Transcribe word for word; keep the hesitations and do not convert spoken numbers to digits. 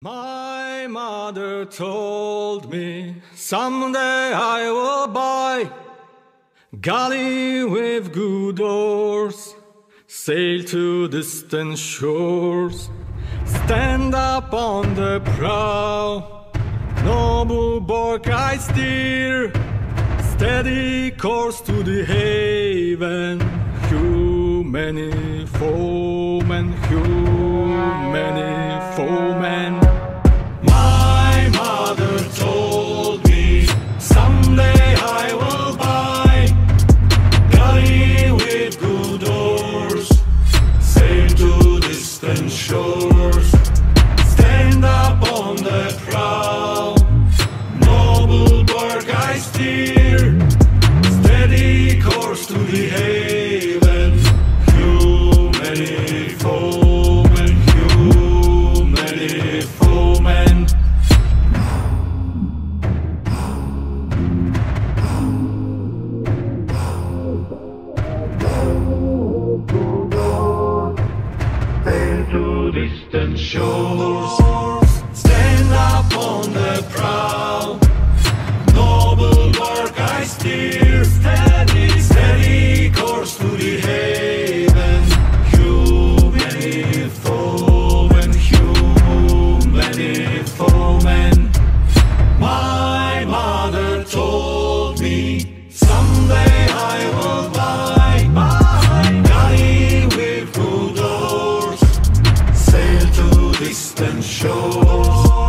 My mother told me someday I will buy galley with good oars, sail to distant shores, stand up on the prow, noble bark I steer, steady course to the haven. Hew many foemen, hew many foemen. Shores, stand up on the prow, noble bark I steer, steady course to the haven. Hew many foemen, hew many foemen. To distant shores, stand up on the prow, noble bark I steer, steady, steady course to the haven. Hew many foemen, hew many foemen. My mother told me someday I will buy. Distant shores.